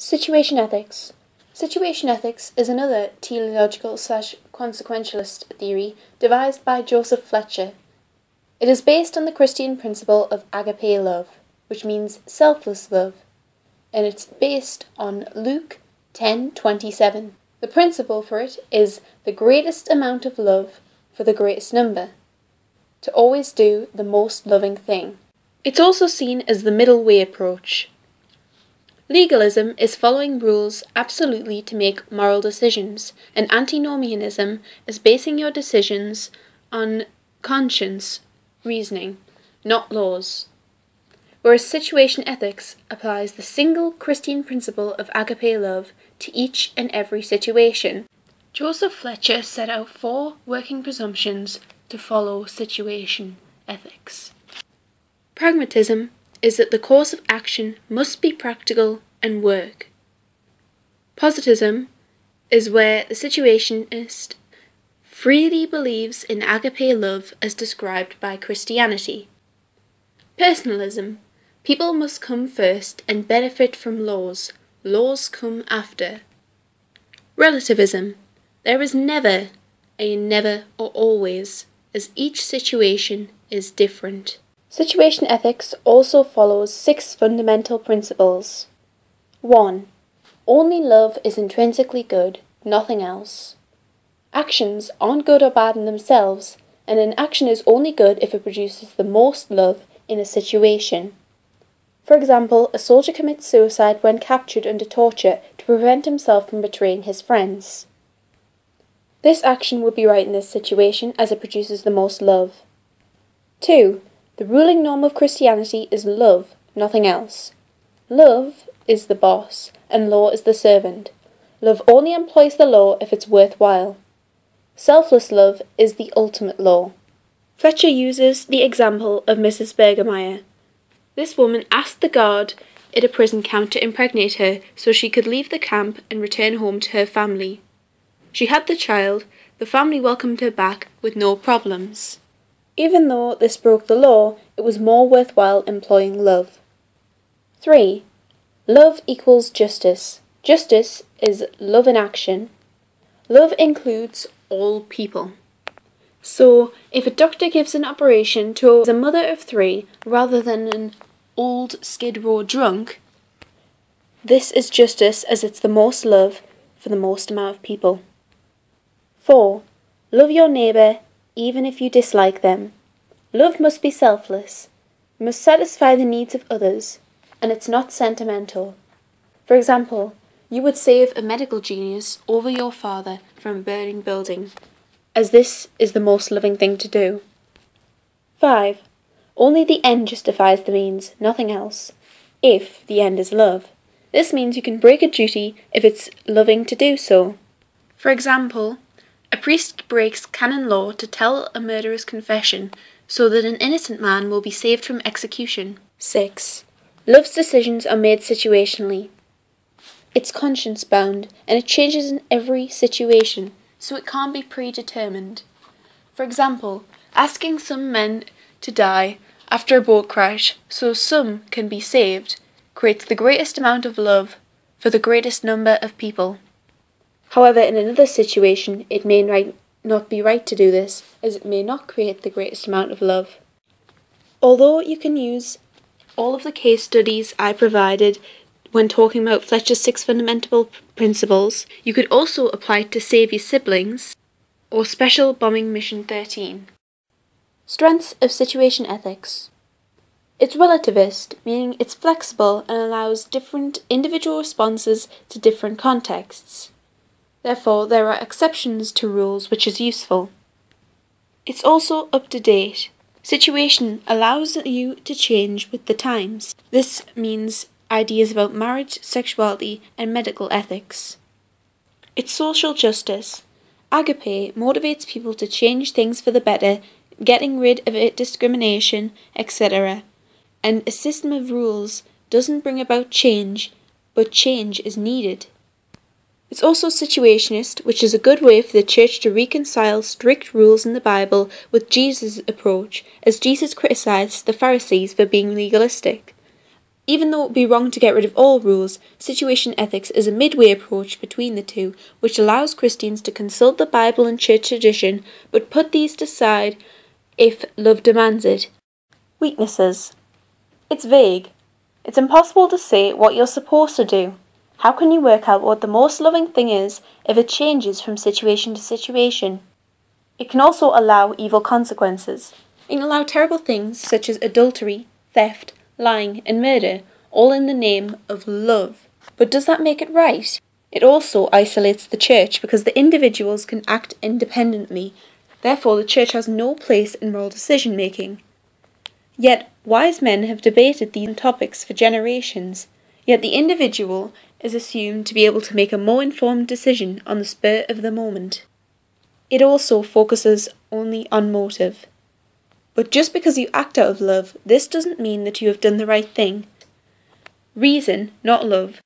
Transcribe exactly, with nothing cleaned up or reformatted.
Situation ethics. Situation ethics is another teleological slash consequentialist theory devised by Joseph Fletcher. It is based on the Christian principle of agape love, which means selfless love, and it's based on Luke ten twenty-seven. The principle for it is the greatest amount of love for the greatest number, to always do the most loving thing. It's also seen as the middle way approach. Legalism is following rules absolutely to make moral decisions, and antinomianism is basing your decisions on conscience, reasoning, not laws. Whereas situation ethics applies the single Christian principle of agape love to each and every situation. Joseph Fletcher set out four working presumptions to follow situation ethics. Pragmatism is that the course of action must be practical and work. Positivism is where the situationist freely believes in agape love as described by Christianity. Personalism, people must come first and benefit from laws, laws come after. Relativism, there is never a never or always, as each situation is different. Situation ethics also follows six fundamental principles. one. Only love is intrinsically good, nothing else. Actions aren't good or bad in themselves, and an action is only good if it produces the most love in a situation. For example, a soldier commits suicide when captured under torture to prevent himself from betraying his friends. This action would be right in this situation as it produces the most love. two. The ruling norm of Christianity is love, nothing else. Love is the boss, and law is the servant. Love only employs the law if it's worthwhile. Selfless love is the ultimate law. Fletcher uses the example of Missus Bergmeier. This woman asked the guard at a prison camp to impregnate her so she could leave the camp and return home to her family. She had the child, the family welcomed her back with no problems. Even though this broke the law, it was more worthwhile employing love. three. Love equals justice. Justice is love in action. Love includes all people. So, if a doctor gives an operation to a mother of three rather than an old Skid Row drunk, this is justice as it's the most love for the most amount of people. four. Love your neighbour even if you dislike them. Love must be selfless, must satisfy the needs of others, and it's not sentimental. For example, you would save a medical genius over your father from a burning building, as this is the most loving thing to do. five. Only the end justifies the means, nothing else, if the end is love. This means you can break a duty if it's loving to do so. For example, a priest breaks canon law to tell a murderer's confession so that an innocent man will be saved from execution. six. Love's decisions are made situationally. It's conscience-bound, and it changes in every situation, so it can't be predetermined. For example, asking some men to die after a boat crash so some can be saved creates the greatest amount of love for the greatest number of people. However, in another situation, it may right, not be right to do this, as it may not create the greatest amount of love. Although you can use all of the case studies I provided when talking about Fletcher's six fundamental principles, you could also apply it to Save Your Siblings or Special Bombing Mission thirteen. Strengths of situation ethics. It's relativist, meaning it's flexible and allows different individual responses to different contexts. Therefore, there are exceptions to rules, which is useful. It's also up-to-date. Situation allows you to change with the times. This means ideas about marriage, sexuality, and medical ethics. It's social justice. Agape motivates people to change things for the better, getting rid of it, discrimination, et cetera. And a system of rules doesn't bring about change, but change is needed. It's also situationist, which is a good way for the church to reconcile strict rules in the Bible with Jesus' approach, as Jesus criticised the Pharisees for being legalistic. Even though it would be wrong to get rid of all rules, situation ethics is a midway approach between the two, which allows Christians to consult the Bible and church tradition, but put these to side if love demands it. Weaknesses. It's vague. It's impossible to say what you're supposed to do. How can you work out what the most loving thing is if it changes from situation to situation? It can also allow evil consequences. It can allow terrible things such as adultery, theft, lying and murder, all in the name of love. But does that make it right? It also isolates the church because the individuals can act independently. Therefore, the church has no place in moral decision making. Yet, wise men have debated these topics for generations. Yet the individual is assumed to be able to make a more informed decision on the spur of the moment. It also focuses only on motive. But just because you act out of love, this doesn't mean that you have done the right thing. Reason, not love,